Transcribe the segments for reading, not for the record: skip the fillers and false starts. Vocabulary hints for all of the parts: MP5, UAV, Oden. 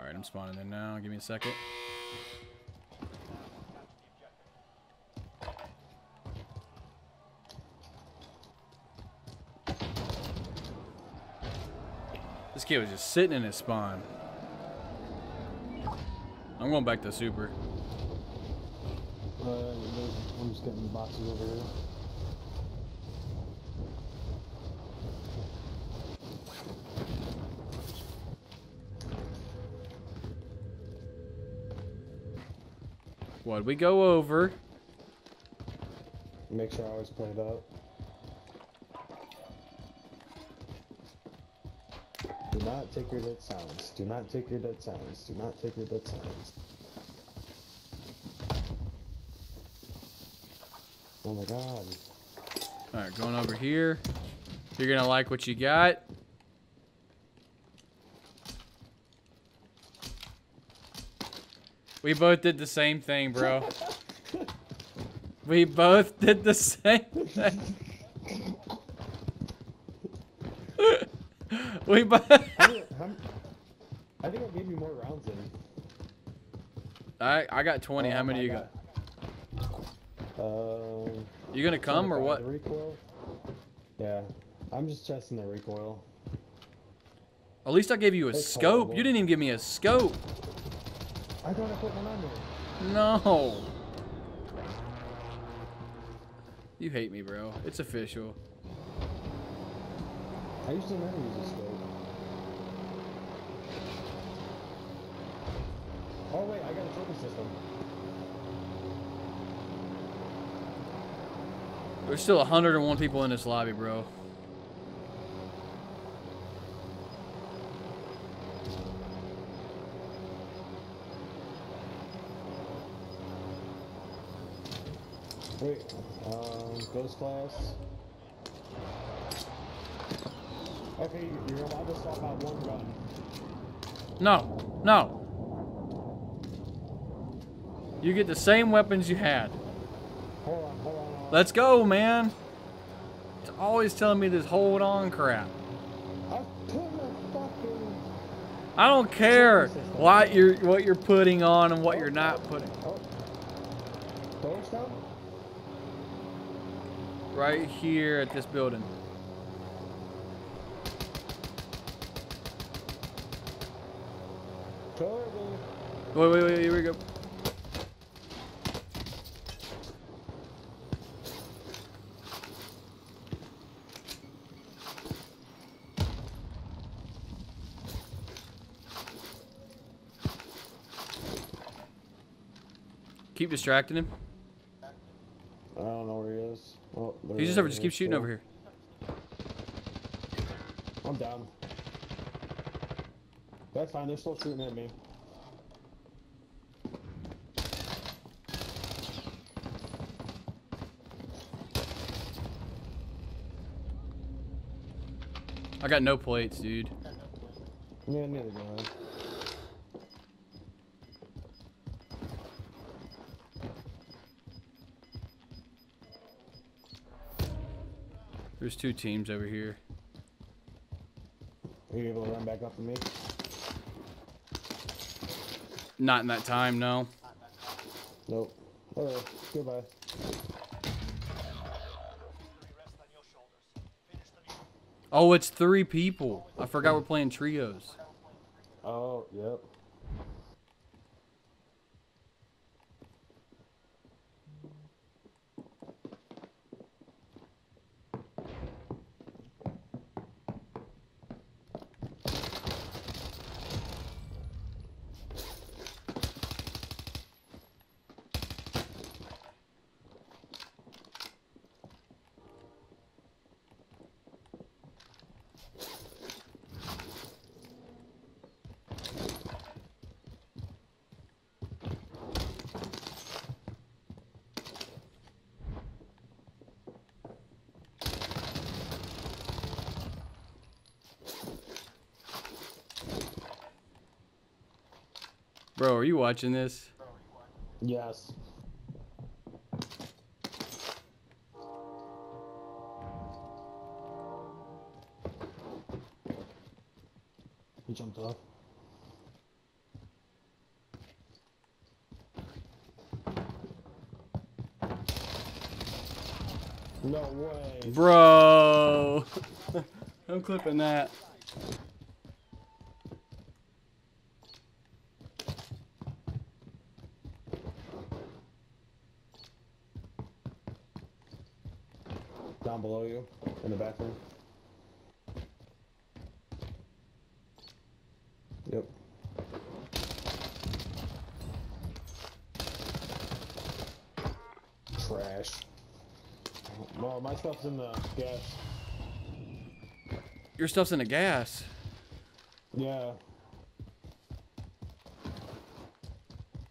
Alright, I'm spawning in now. Give me a second. This kid was just sitting in his spawn. I'm going back to super. I'm just getting the boxes over here. What'd we go over? Make sure I always point it out. Do not take your dead silence. Do not take your dead silence. Do not take your dead silence. Oh my god. Alright, going over here. You're gonna like what you got. We both did the same thing, bro. We both did the same thing. We both. I think I gave you more rounds in. I got 20. How many you got? You gonna come or what? Recoil? Yeah, I'm just testing the recoil. At least I gave you a scope. Horrible. You didn't even give me a scope. I thought I put one on there. No. You hate me, bro. It's official. I usually never use this scope. Oh wait, I got a token system. There's still 101 people in this lobby, bro. Wait, ghost class. Okay, you're allowed to swap out one gun. No, no. You get the same weapons you had. Hold on, hold on. Hold on. Let's go, man. It's always telling me this hold on crap. I don't care what you're putting on and what you're not putting. Right here at this building. Wait, here we go. Keep distracting him. I don't know where he is. Oh, he just keeps shooting over here. I'm down. That's fine. They're still shooting at me. I got no plates, dude. Yeah, neither do I. There's two teams over here. Are you able to run back up to me? Not in that time, no. Nope. All right, goodbye. Oh, it's 3 people. I forgot we're playing trios. Oh, yep. Bro, are you watching this? Yes. He jumped off. No way. Bro. I'm clipping that. Down below you, in the bathroom. Yep. Trash. Well, my stuff's in the gas. Your stuff's in the gas? Yeah.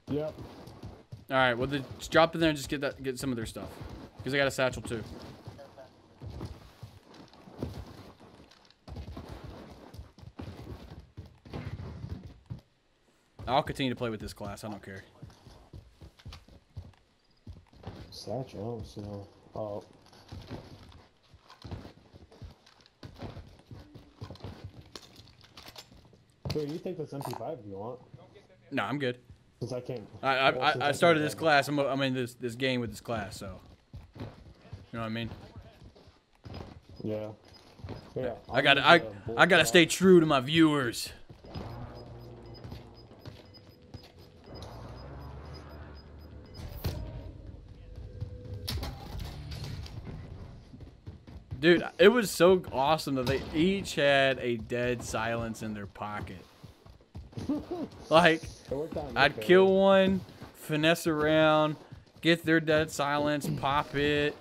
Yep. Alright, well, just drop in there and just get some of their stuff. Because I got a satchel, too. I'll continue to play with this class. I don't care. Satchel, so... Oh. Here, you take this MP5 if you want. No, I'm good. Since I can't... I started this class. I'm in this game with this class, so... You know what I mean? Yeah. Yeah. I gotta stay true to my viewers. Dude, it was so awesome that they each had a dead silence in their pocket. Like, I'd kill one, finesse around, get their dead silence, pop it.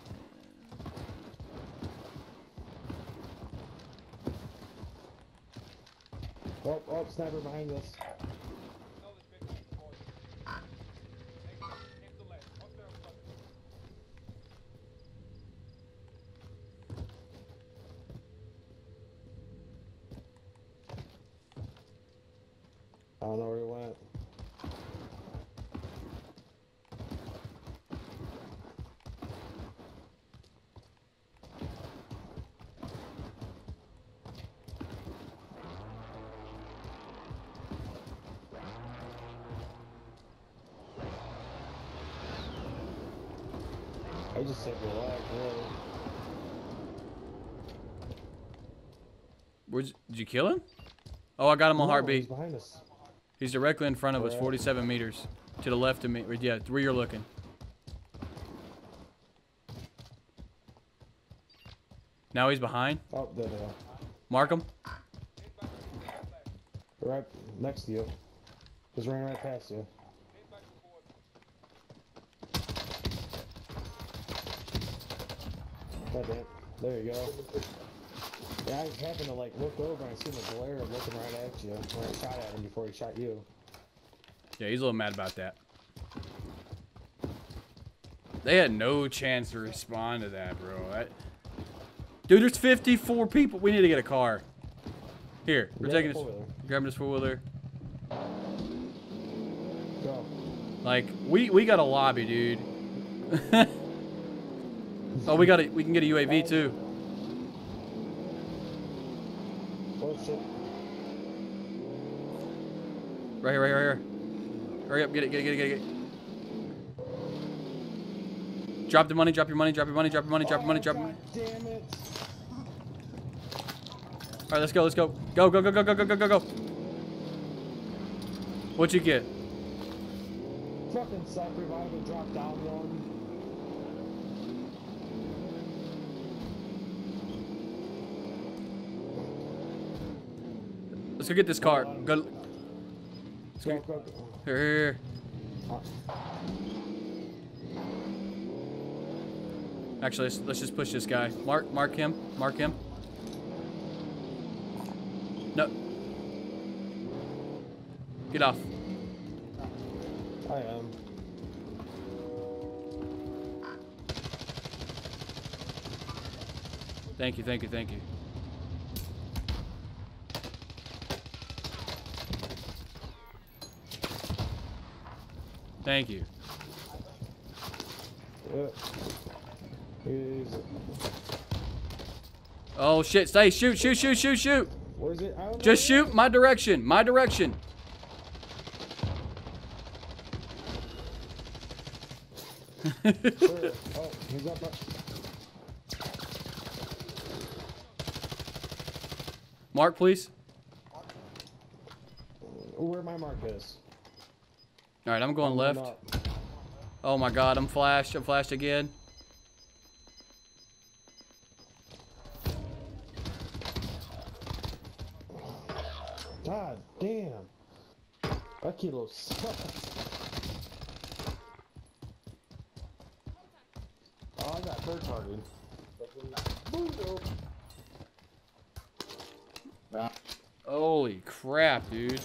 Oh, oh, sniper behind us. I don't know where he went. I just said relax, really. Did you kill him? Oh, I got him on heartbeat. He's behind us. He's directly in front of us, 47 meters. To the left of me. Yeah, where you're looking. Now he's behind. Oh, there they are. Mark him. Right next to you. He's running right past you. There you go. Yeah, I happened to like look over and see the glare looking right at you when I shot at him before he shot you. Yeah, he's a little mad about that. They had no chance to respond to that, bro. Dude, there's 54 people. We need to get a car. Here, we're taking this. Grabbing this four-wheeler. Go. Like, we got a lobby, dude. Oh, we can get a UAV too. Right here, right here, right here. Hurry up, get it. Drop the money, drop your money. Damn it. All right, let's go. Go. What'd you get? Fucking self-revive and drop down one. Let's go get this car. Go. Here. Actually, let's just push this guy. Mark him. No. Get off. I am. Thank you. Thank you. Oh shit, stay, shoot. Where is it? Just shoot my direction. Sure. Oh, he's up. Mark, please. Where my mark is. All right, I'm going left. Oh my God, I'm flashed. I'm flashed again. God damn. That kilo sucks. Oh, I got third party. Ah. Holy crap, dude.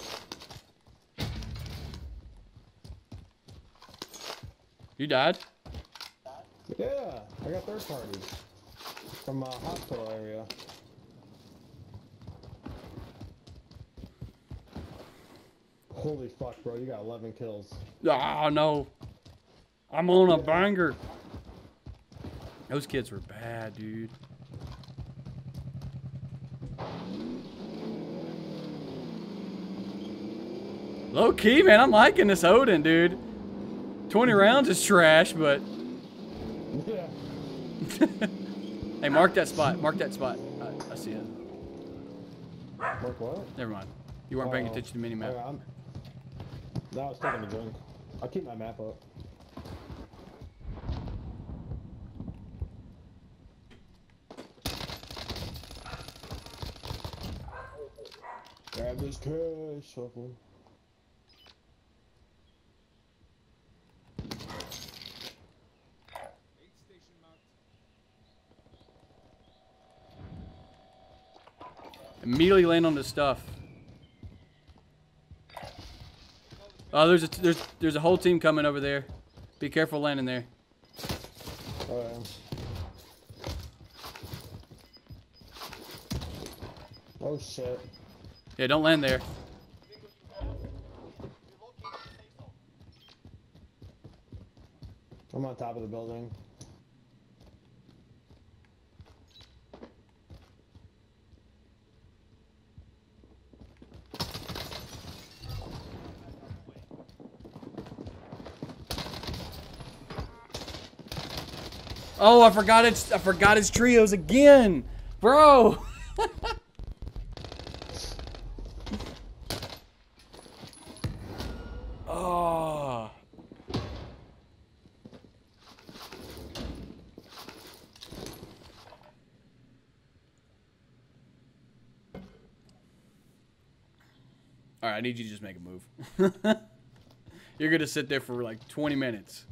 You died? Yeah, I got third party. From a hospital area. Holy fuck, bro, you got 11 kills. Oh, no. I'm on a banger. Those kids were bad, dude. Low key, man, I'm liking this Oden, dude. 20 rounds is trash, but... Yeah. Hey, mark that spot. Mark that spot. I see it. Mark what? Never mind. You weren't paying attention to the minimap. Right, no, I was taking a drink. I'll keep my map up. Grab this cash, shuffle. Immediately land on the stuff. Oh, there's a whole team coming over there. Be careful landing there. Oh shit. Yeah, don't land there. I'm on top of the building. Oh, I forgot it's trios again, bro. Oh. All right, I need you to just make a move. You're gonna sit there for like 20 minutes.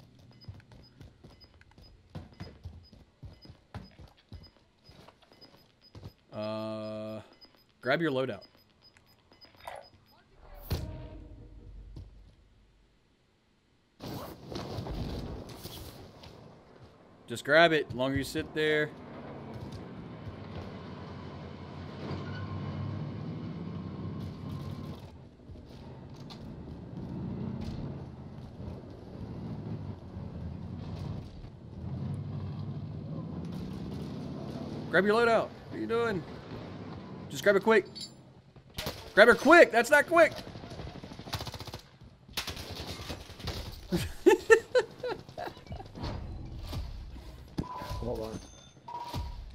Grab your loadout. Just grab it. The longer you sit there. Grab your loadout. What are you doing? Just grab it quick. Grab her quick. That's not quick. Hold on.